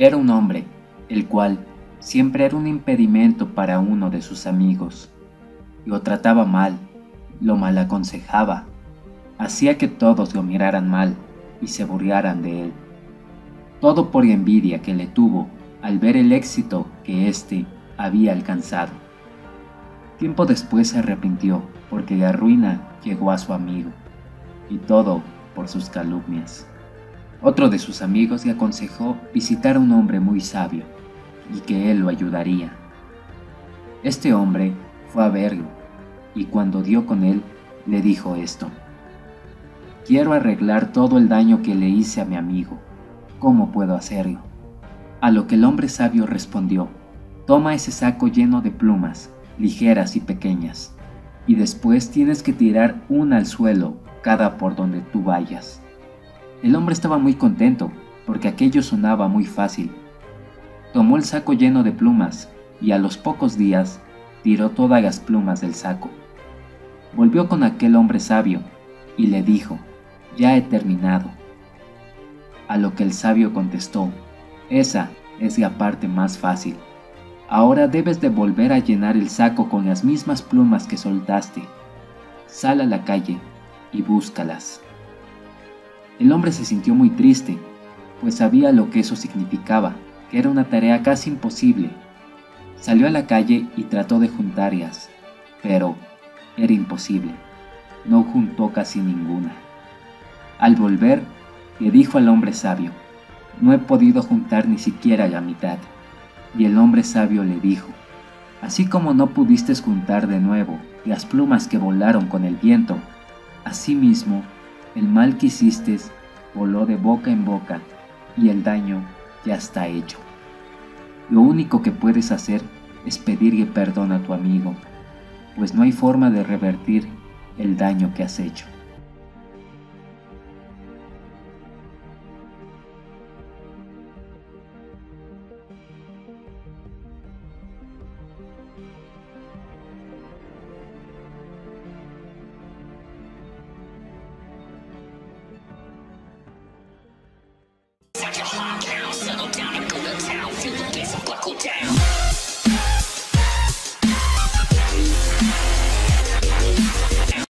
Era un hombre, el cual siempre era un impedimento para uno de sus amigos. Lo trataba mal, lo mal aconsejaba, hacía que todos lo miraran mal y se burlaran de él. Todo por la envidia que le tuvo al ver el éxito que éste había alcanzado. Tiempo después se arrepintió porque la ruina llegó a su amigo, y todo por sus calumnias. Otro de sus amigos le aconsejó visitar a un hombre muy sabio y que él lo ayudaría. Este hombre fue a verlo y cuando dio con él le dijo esto: «Quiero arreglar todo el daño que le hice a mi amigo. ¿Cómo puedo hacerlo?». A lo que el hombre sabio respondió: «Toma ese saco lleno de plumas, ligeras y pequeñas, y después tienes que tirar una al suelo, cada por donde tú vayas». El hombre estaba muy contento, porque aquello sonaba muy fácil. Tomó el saco lleno de plumas, y a los pocos días, tiró todas las plumas del saco. Volvió con aquel hombre sabio, y le dijo: «Ya he terminado». A lo que el sabio contestó: «Esa es la parte más fácil. Ahora debes de volver a llenar el saco con las mismas plumas que soltaste. Sal a la calle y búscalas». El hombre se sintió muy triste, pues sabía lo que eso significaba, que era una tarea casi imposible. Salió a la calle y trató de juntarlas, pero era imposible. No juntó casi ninguna. Al volver, le dijo al hombre sabio: «No he podido juntar ni siquiera la mitad». Y el hombre sabio le dijo: «Así como no pudiste juntar de nuevo las plumas que volaron con el viento, asimismo el mal que hiciste voló de boca en boca y el daño ya está hecho. Lo único que puedes hacer es pedirle perdón a tu amigo, pues no hay forma de revertir el daño que has hecho». Down.